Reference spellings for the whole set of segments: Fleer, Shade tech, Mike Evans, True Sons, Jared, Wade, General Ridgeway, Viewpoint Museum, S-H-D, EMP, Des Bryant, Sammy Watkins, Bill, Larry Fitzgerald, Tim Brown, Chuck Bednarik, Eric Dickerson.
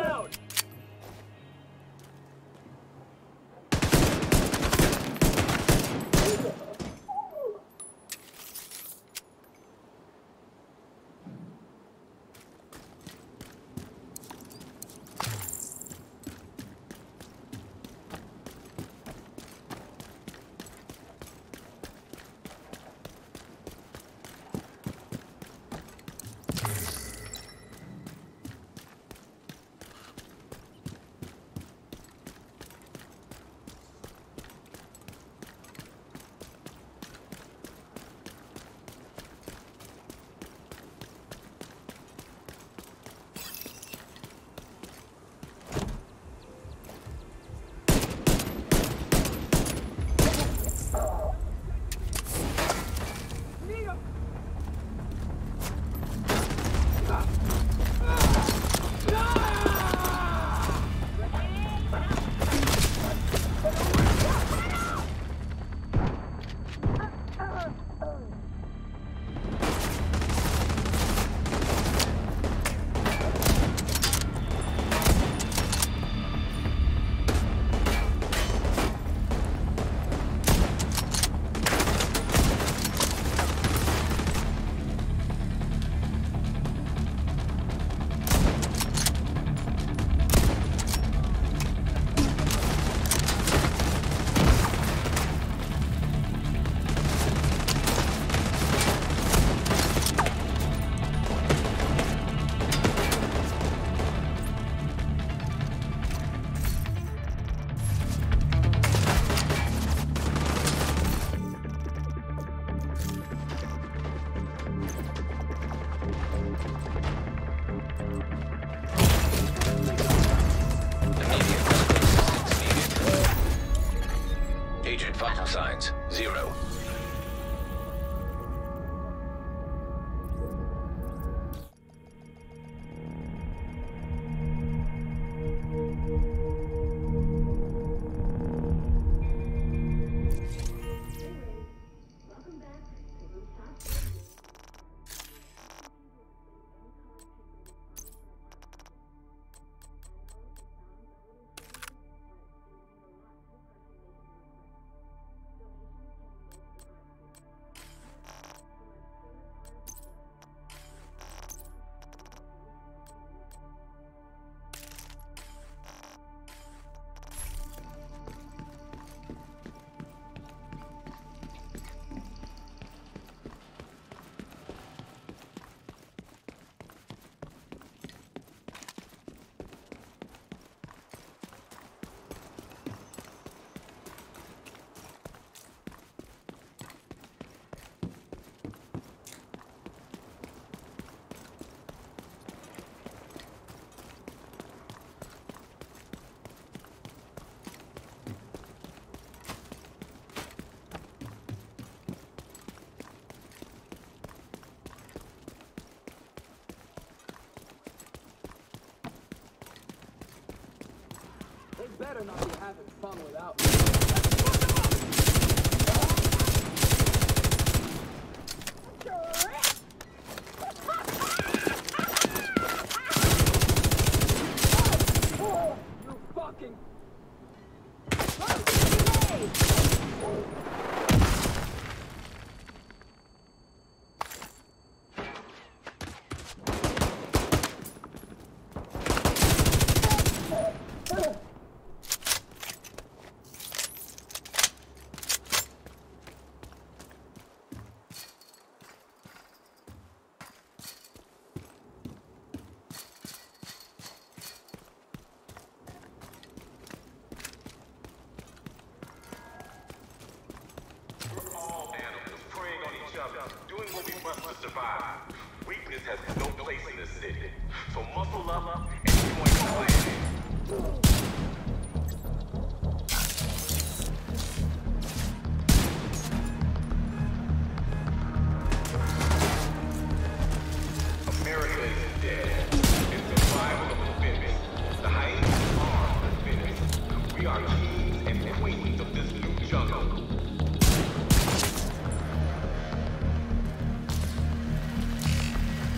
Loud! Better not be having fun without me. Oh, you fucking...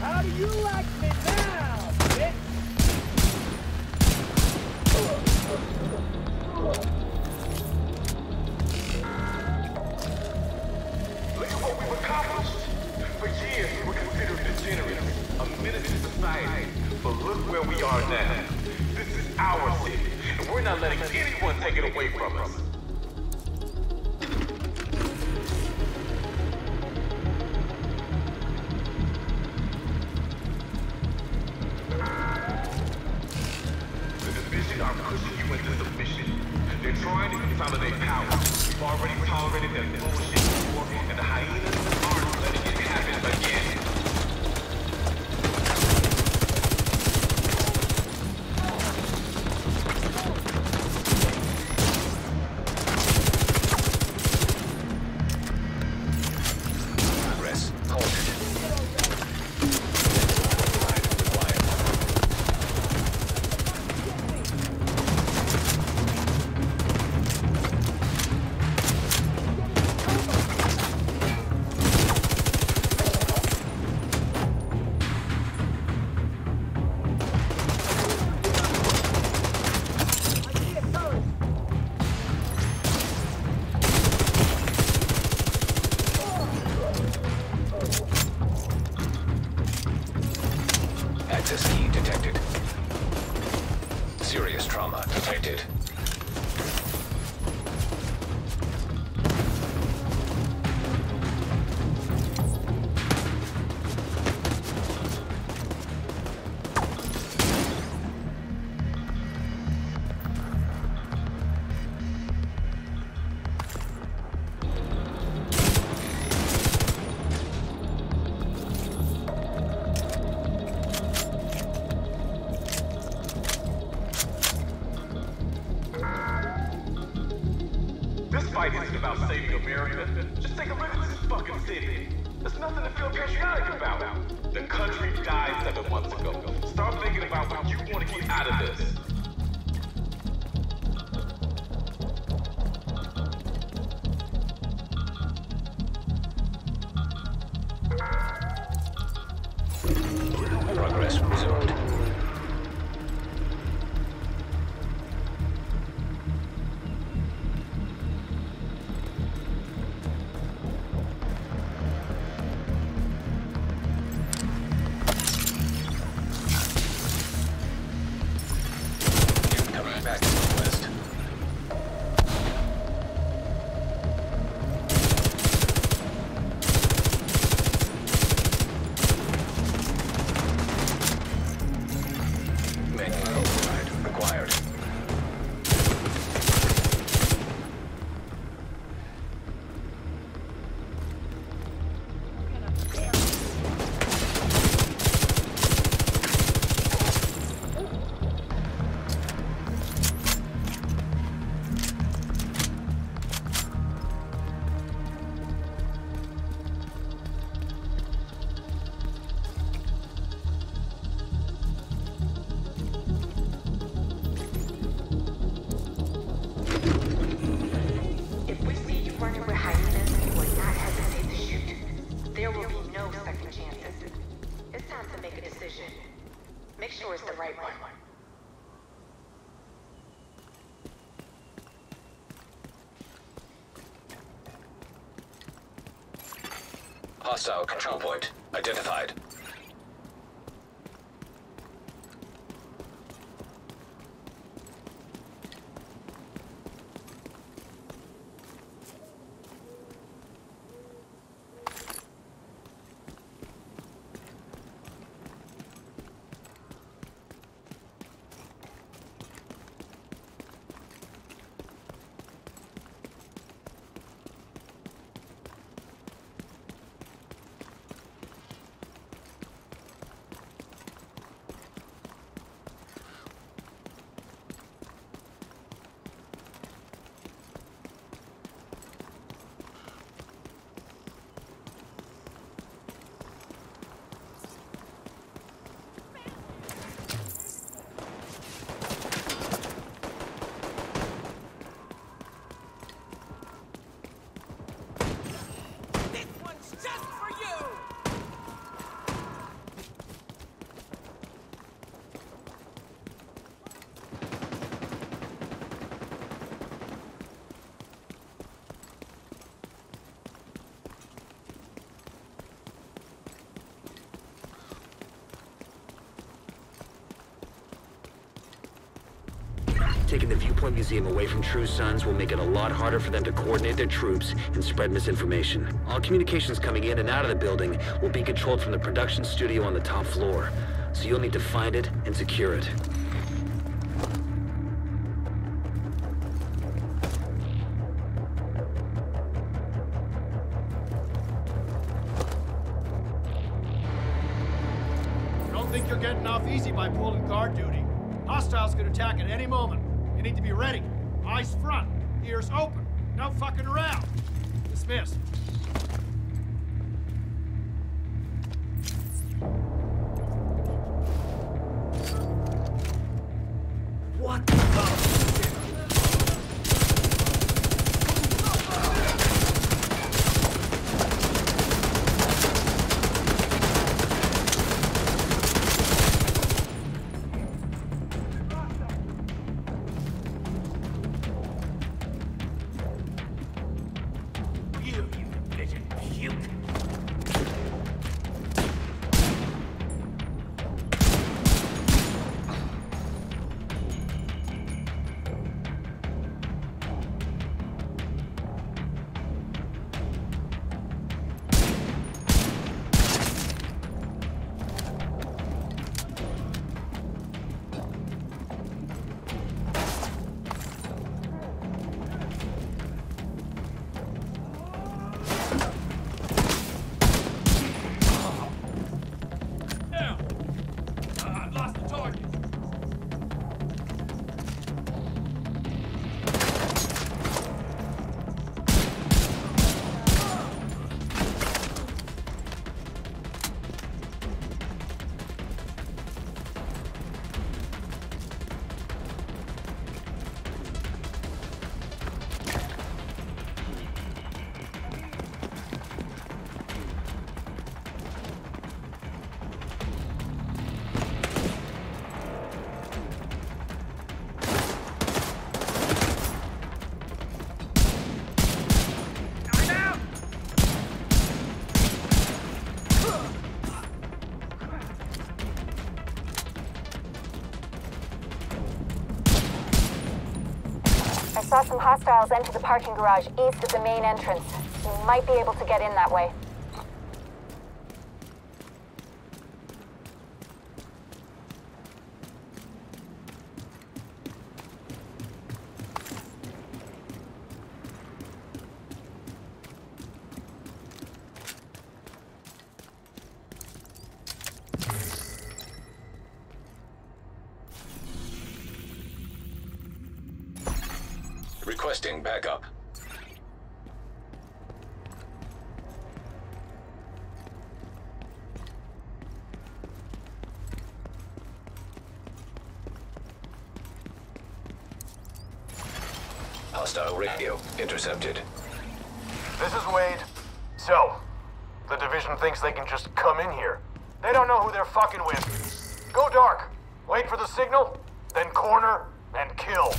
How do you like me now, bitch? militant society, but look where we are now. This is our city, and we're not letting anyone take it away from us. The division are pushing you into submission. They're trying to consolidate power. We've already tolerated their bullshit before, and the hyenas aren't letting it happen again. Hostile control point identified. taking the Viewpoint Museum away from True Sons will make it a lot harder for them to coordinate their troops and spread misinformation. All communications coming in and out of the building will be controlled from the production studio on the top floor, so you'll need to find it and secure it. Think you're getting off easy by pulling guard duty. Hostiles could attack at any moment. You need to be ready. Eyes front, ears open. No fucking around. Dismissed. What the fuck? I saw some hostiles enter the parking garage east of the main entrance. You might be able to get in that way. Requesting backup. Hostile radio intercepted. This is Wade. So, the division thinks they can just come in here. They don't know who they're fucking with. Go dark. Wait for the signal, then corner and kill.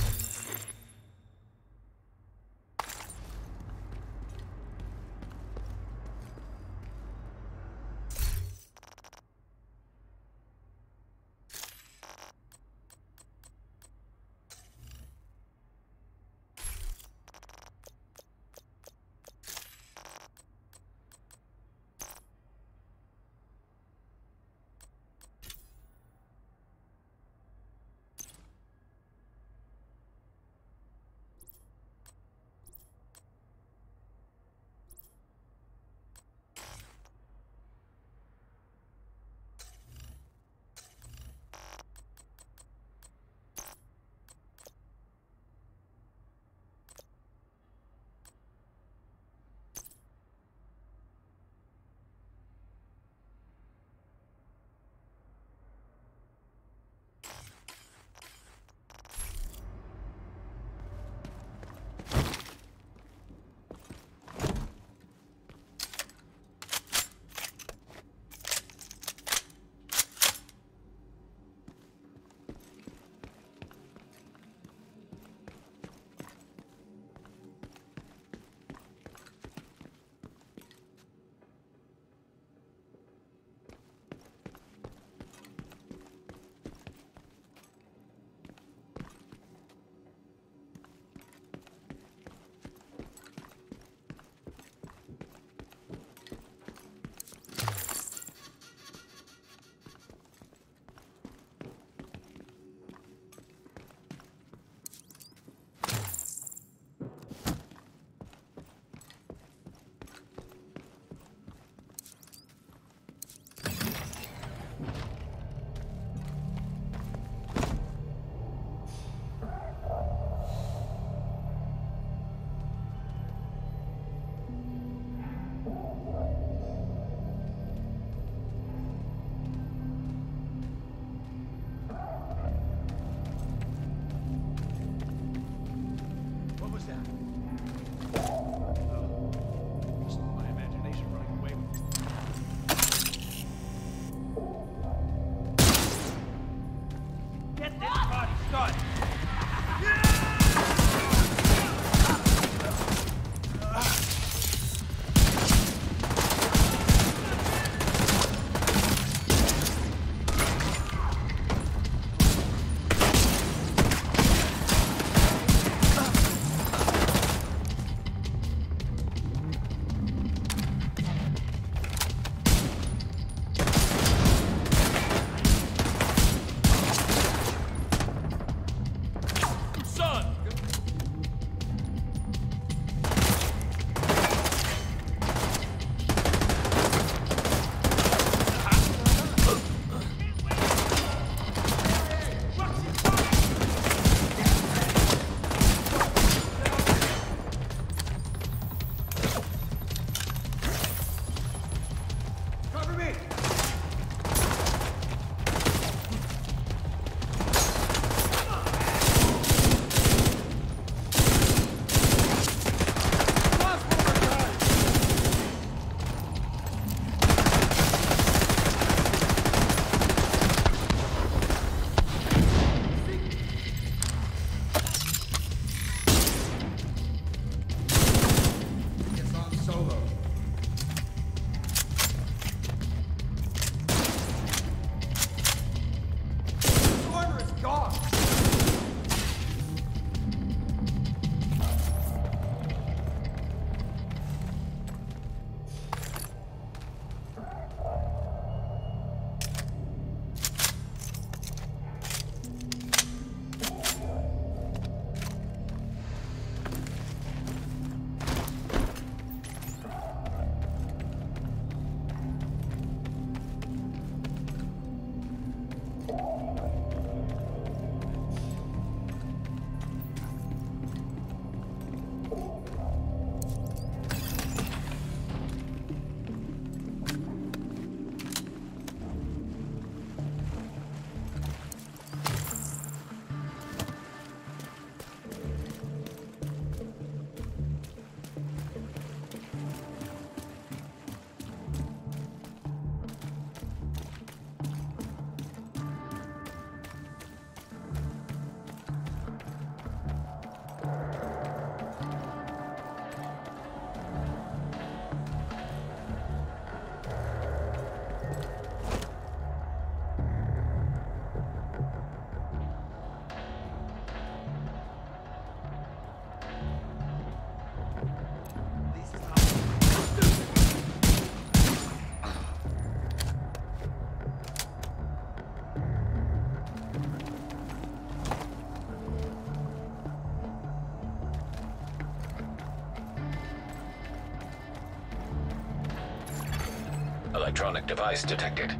Electronic device detected.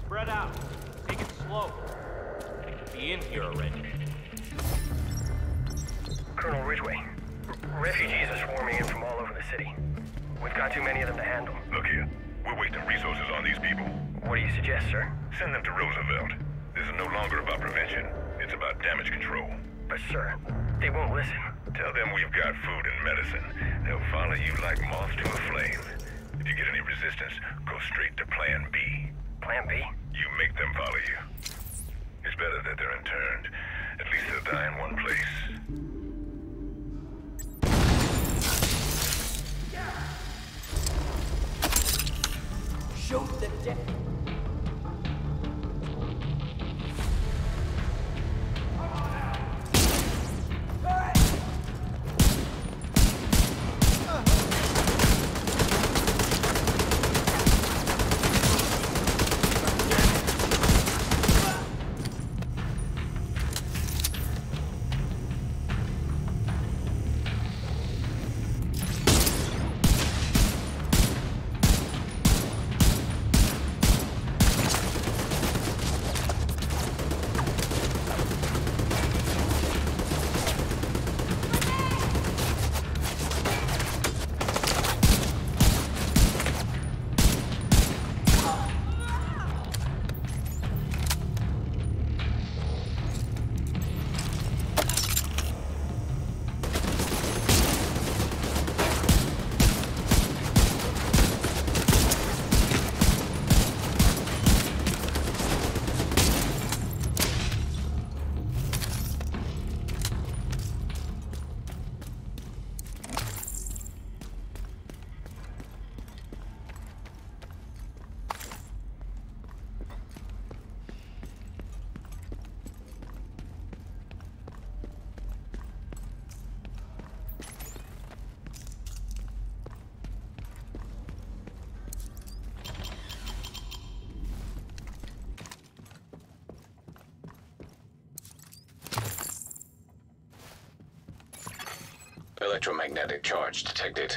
Spread out. Take it slow. They could be in here already. Colonel Ridgeway, refugees are swarming in from all over the city. We've got too many of them to handle. Look here, we're wasting resources on these people. What do you suggest, sir? Send them to Roosevelt. This is no longer about prevention. It's about damage control. But sir, they won't listen. Tell them we've got food and medicine. They'll follow you like moths to a flame. If you get any resistance, go straight to Plan B. Plan B? You make them follow you. It's better that they're interned. At least they'll die in one place. Shoot the deck. Electromagnetic charge detected.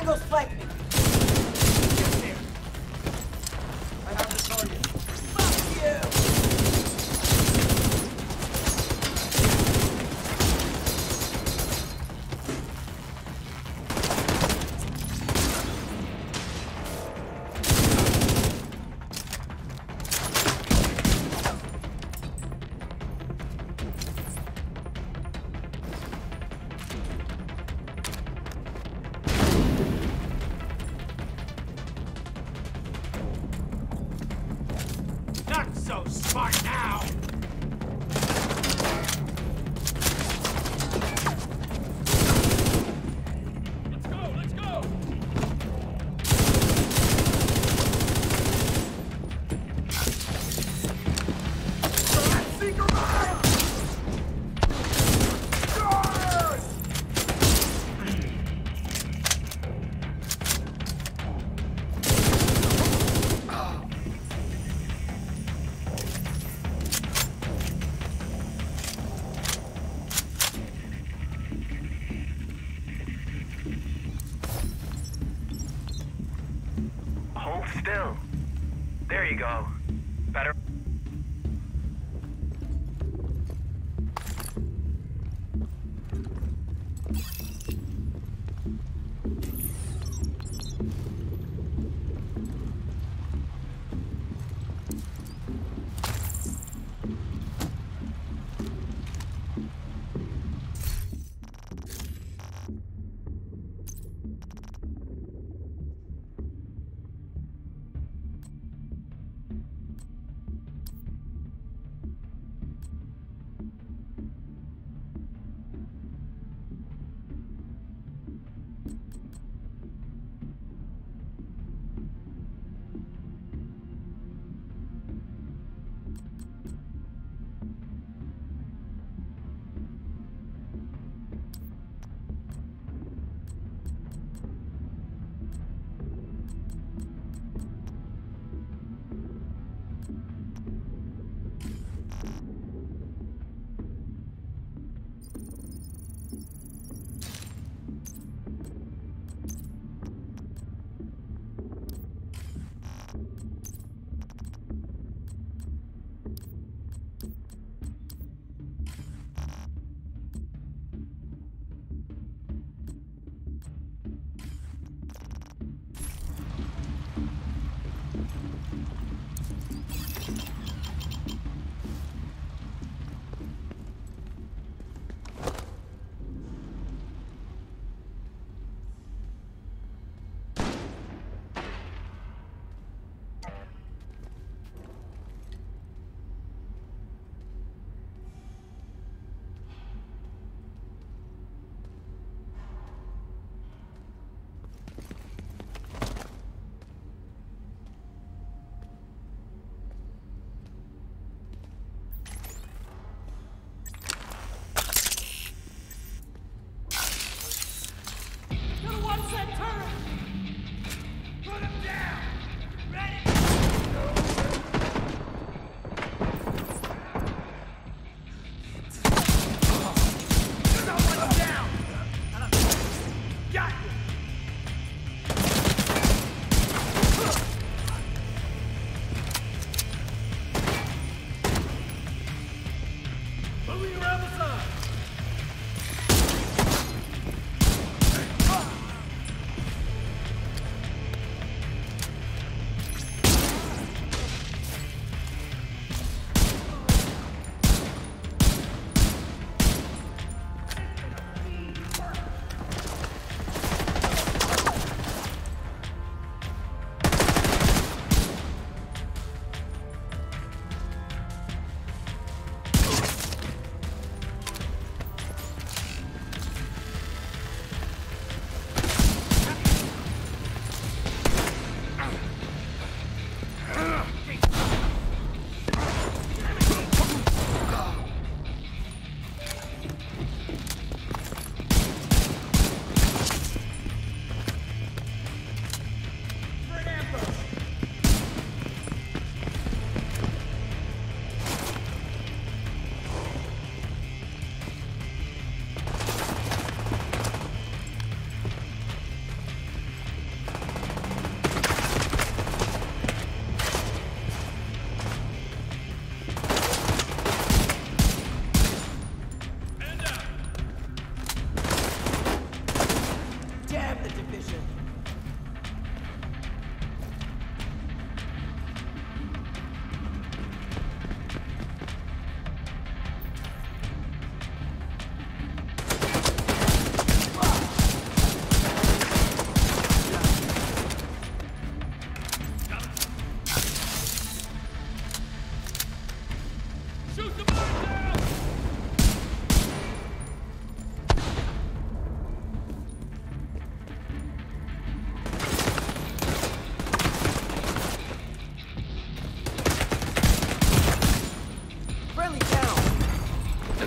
I have to tell you. Fuck you! you go. Better.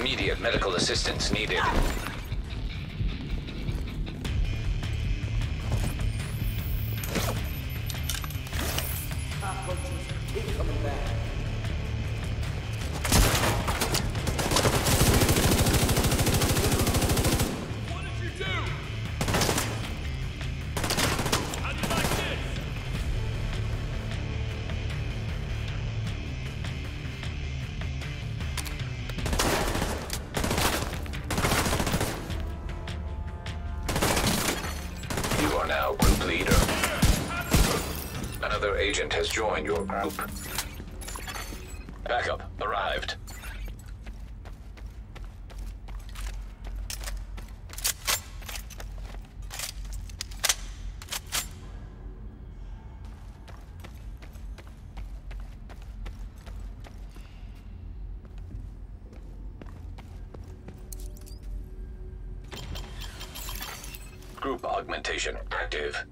Immediate medical assistance needed. leader. Another agent has joined your group. Backup arrived. Group augmentation active.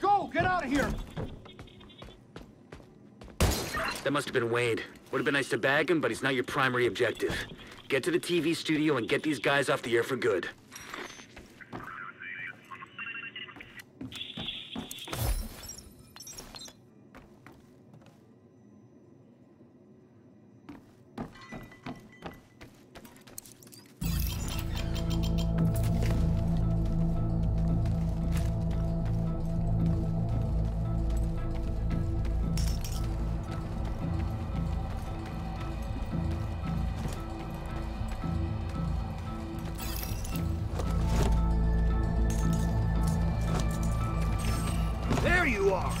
Go! Get out of here! That must have been Wade. Would have been nice to bag him, but he's not your primary objective. Get to the TV studio and get these guys off the air for good. You are. Look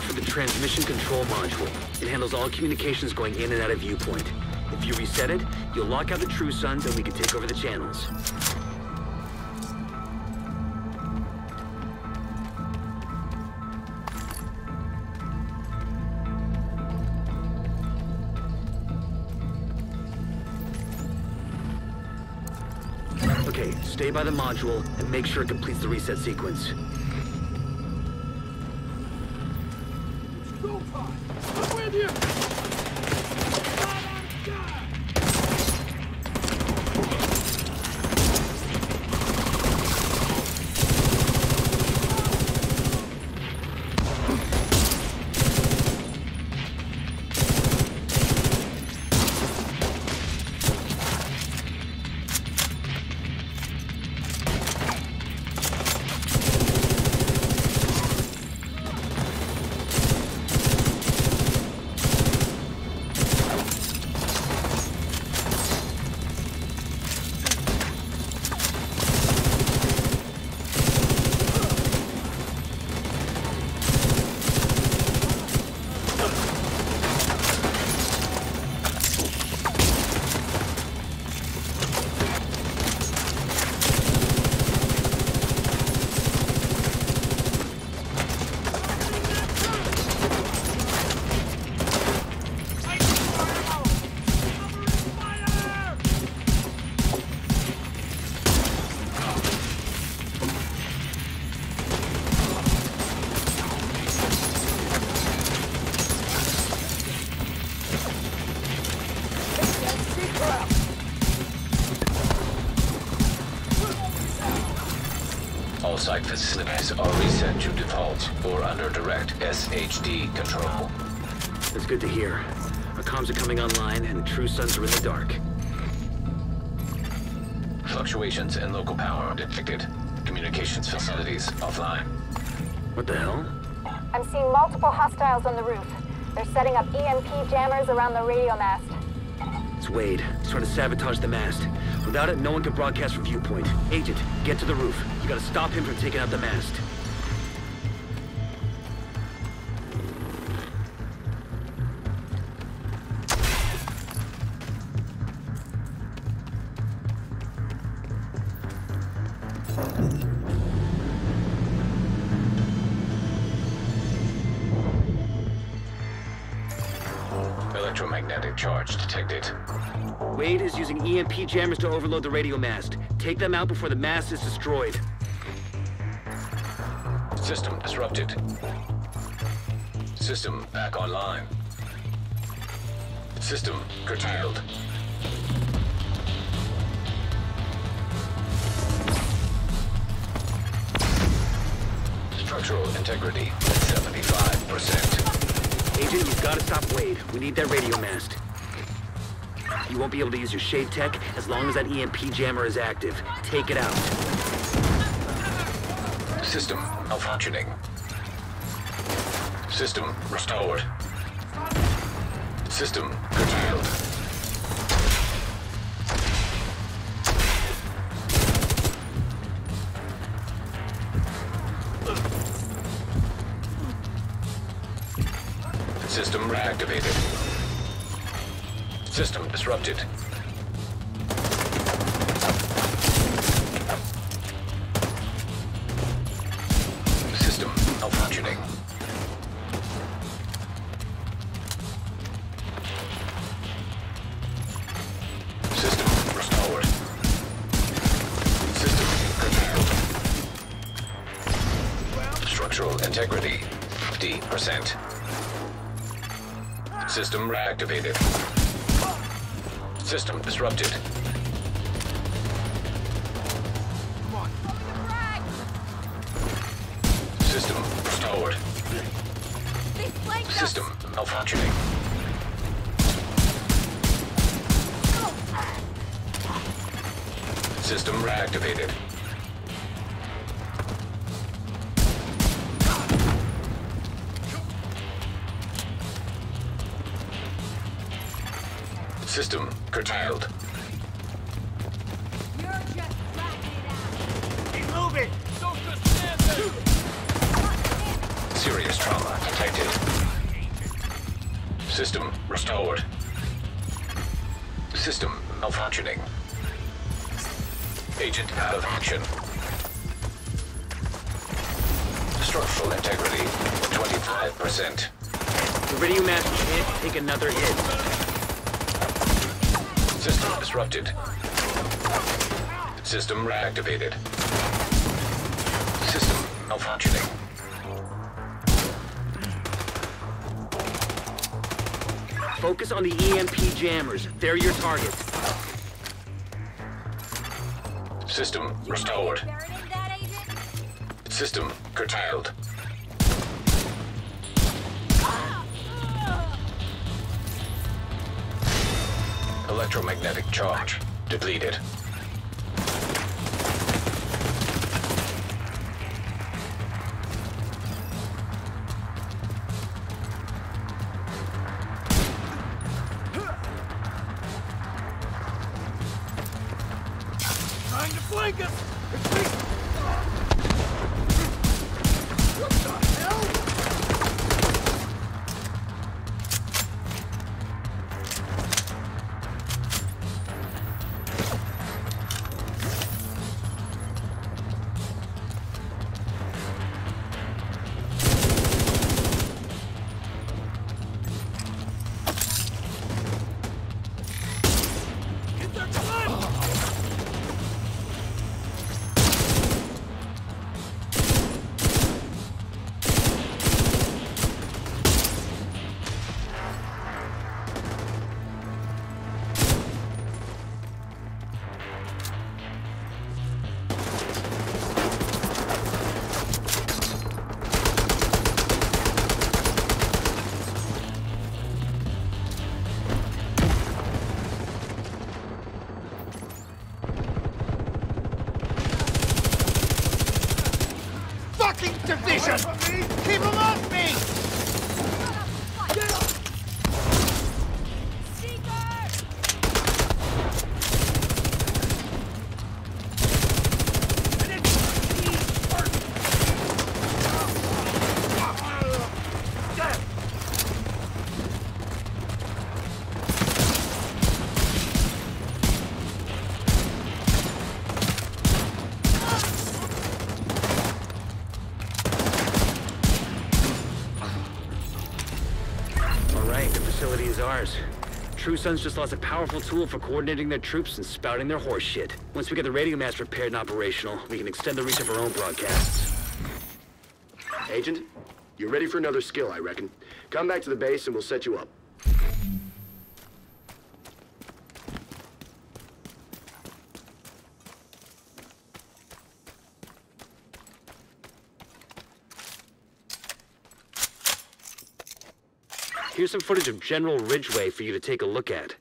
for the transmission control module. It handles all communications going in and out of Viewpoint. If you reset it, you'll lock out the True Sons and we can take over the channels. Okay, stay by the module and make sure it completes the reset sequence. It's go time! I'm with you! All site facilities are reset to default or under direct S-H-D control. That's good to hear. Our comms are coming online and the True Sons are in the dark. Fluctuations in local power detected. Communications facilities offline. What the hell? I'm seeing multiple hostiles on the roof. They're setting up EMP jammers around the radio mast. It's Wade. He's trying to sabotage the mast. Without it, no one can broadcast from Viewpoint. Agent, get to the roof. You gotta stop him from taking out the mast. Electromagnetic charge detected. Wade is using EMP jammers to overload the radio mast. Take them out before the mast is destroyed. System disrupted. System back online. System curtailed. Structural integrity at 75%. Agent, you've got to stop Wade. We need that radio mast. You won't be able to use your Shade tech as long as that EMP jammer is active. Take it out. System malfunctioning. System restored. System curtailed. System reactivated. System disrupted. System malfunctioning. Integrity 50%. System reactivated. System disrupted. System restored. System malfunctioning. System reactivated. System curtailed. You're just out. Keep moving. Don't just stand there. Serious trauma detected. System restored. System malfunctioning. Agent out of action. Structural integrity 25%. The radio mask can't take another hit. System disrupted. System reactivated. System malfunctioning. Focus on the EMP jammers. They're your targets. System restored. System curtailed. Electromagnetic charge depleted. Trying to flank us! What the hell? Division! Keep him off me! Get up! Seeker! I didn't see ours. True Sons just lost a powerful tool for coordinating their troops and spouting their horse shit. Once we get the radio mast repaired and operational, we can extend the reach of our own broadcasts. Agent, you're ready for another skill, I reckon. Come back to the base and we'll set you up. Here's some footage of General Ridgeway for you to take a look at.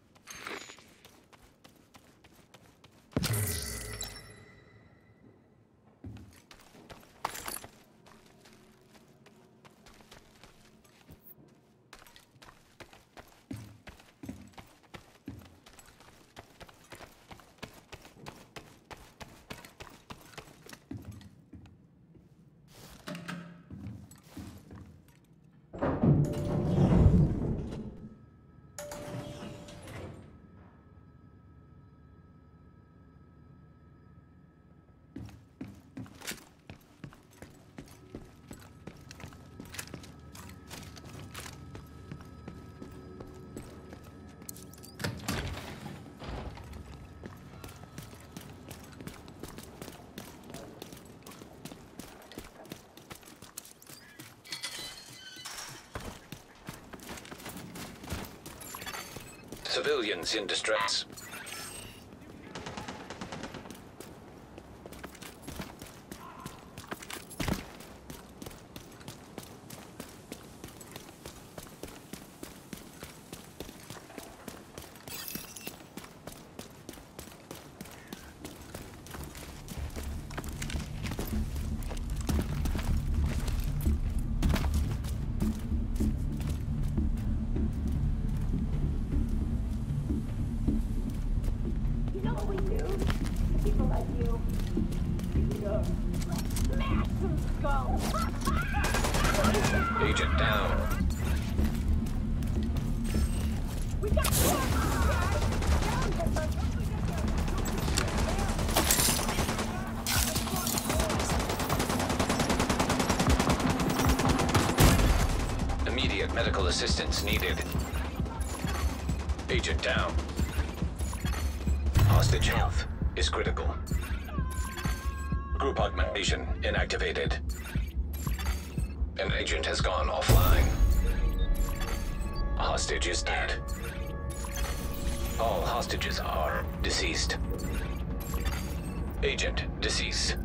Civilians in distress. Medical assistance needed. Agent down. Hostage health is critical. Group augmentation inactivated. An agent has gone offline. Hostage is dead. All hostages are deceased. Agent deceased.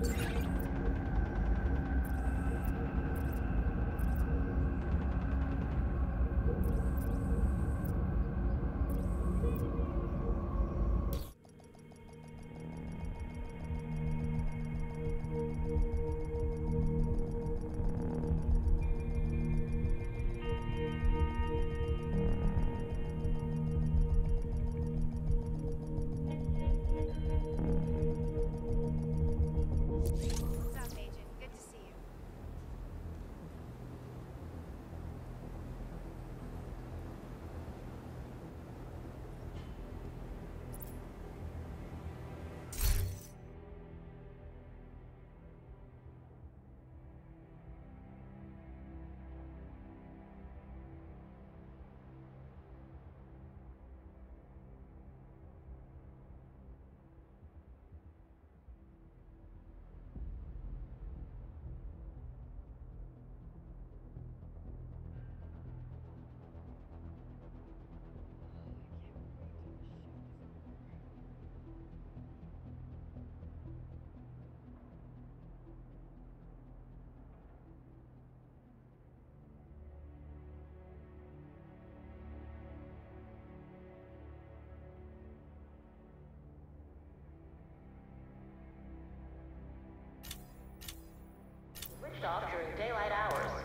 Off during daylight hours.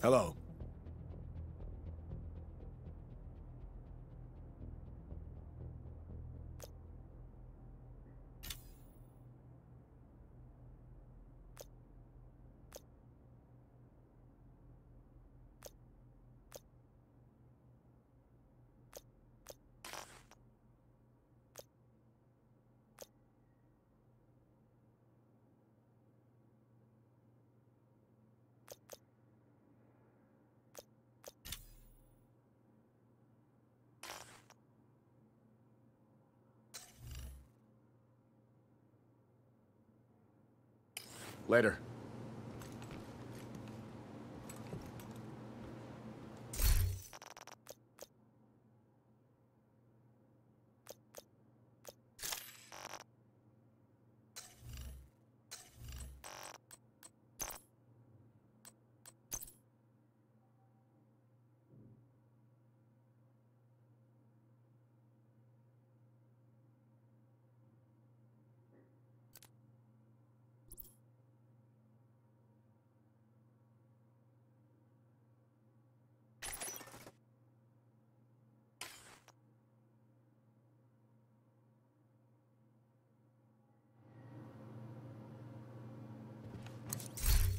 Hello. Later.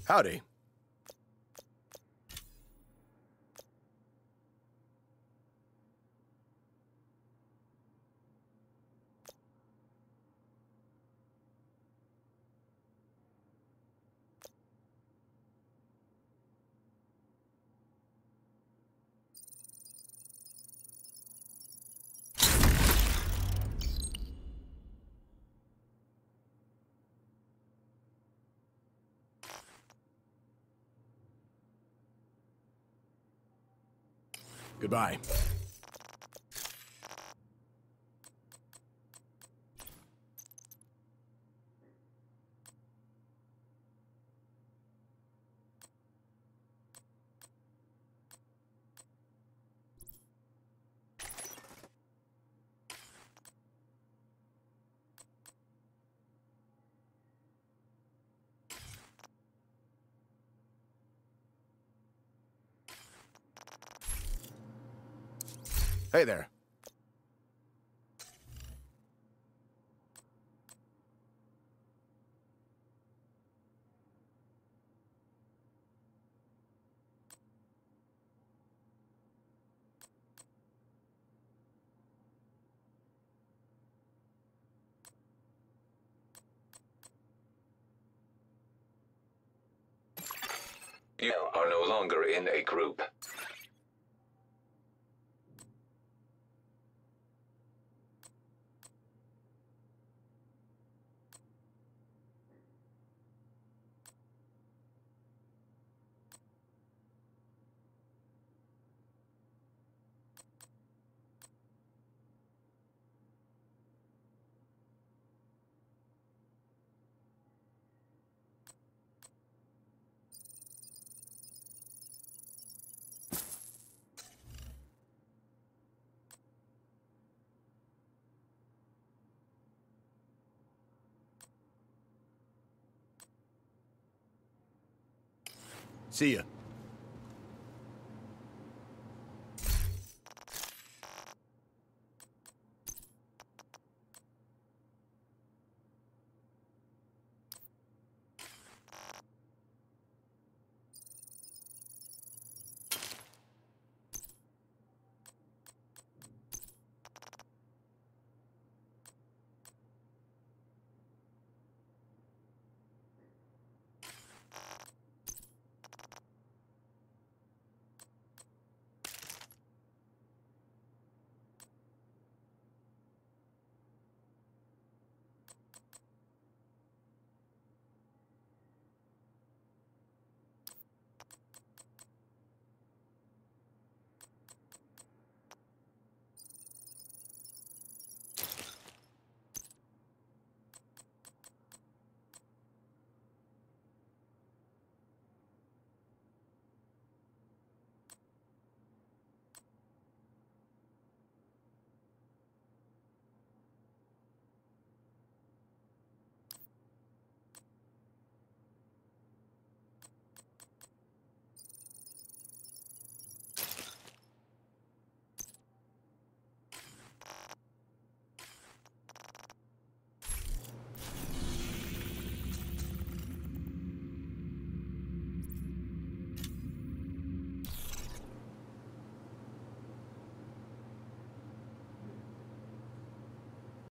Howdy. Goodbye. Hey there. You are no longer in a group. See ya.